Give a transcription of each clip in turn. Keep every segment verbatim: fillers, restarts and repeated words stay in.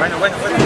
Bueno, bueno, bueno.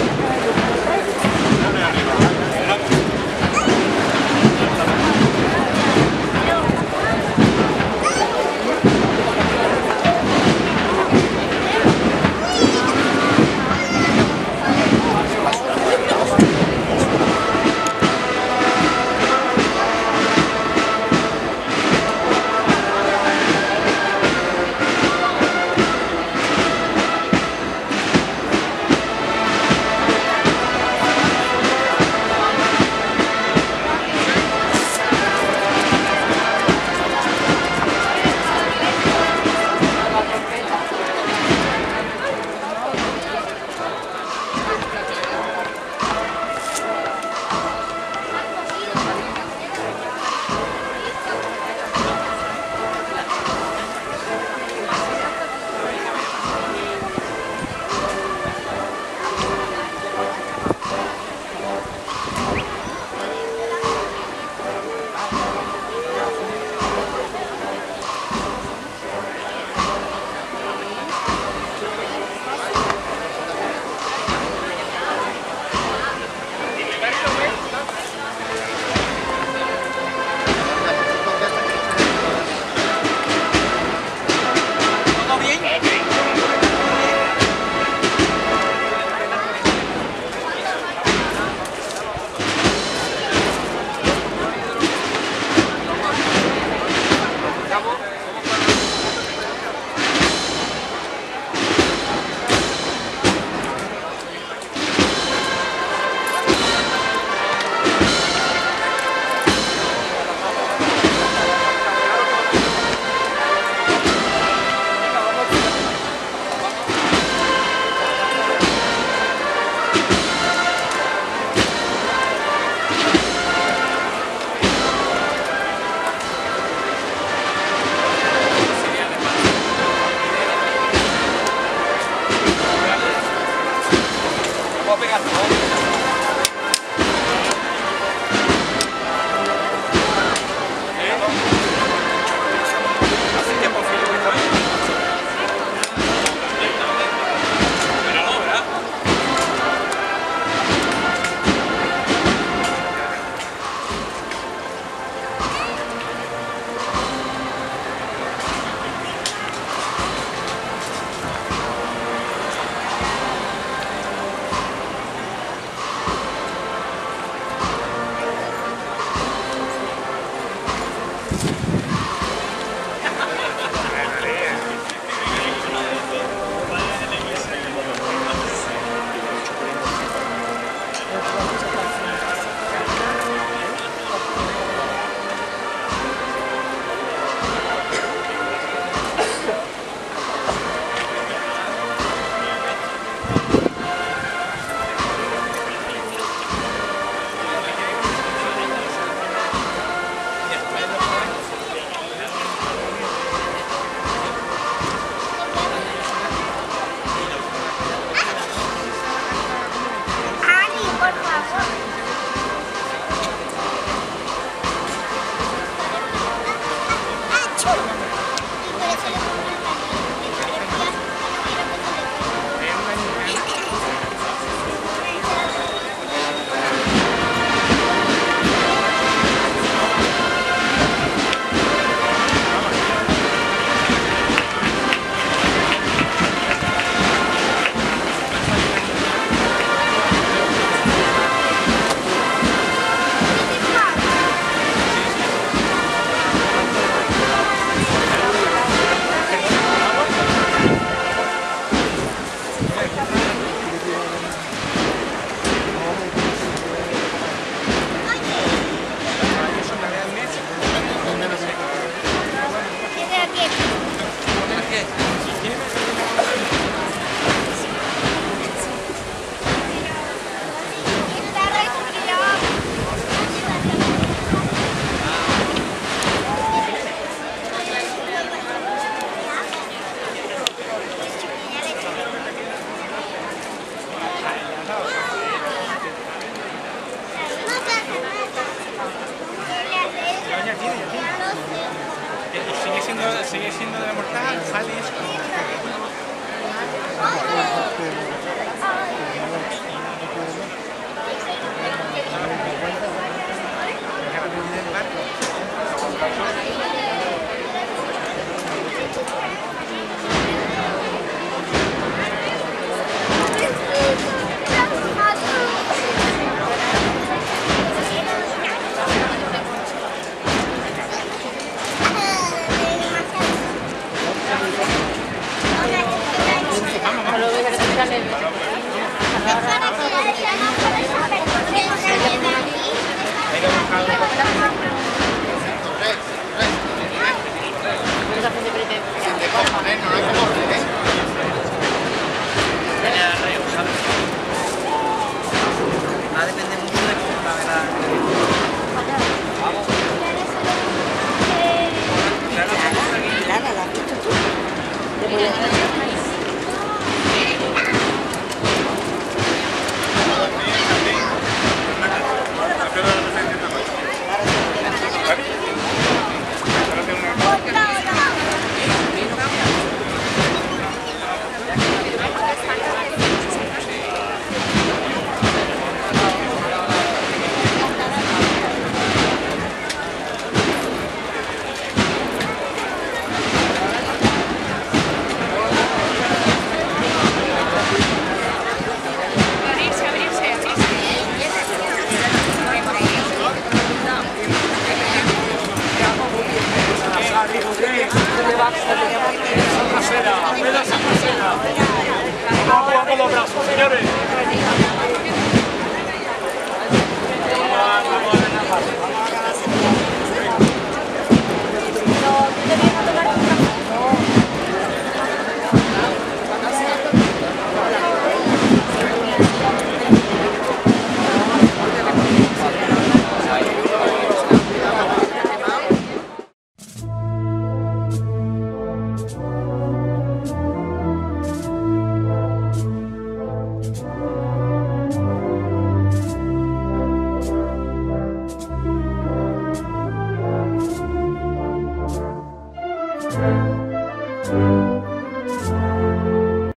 Thank you.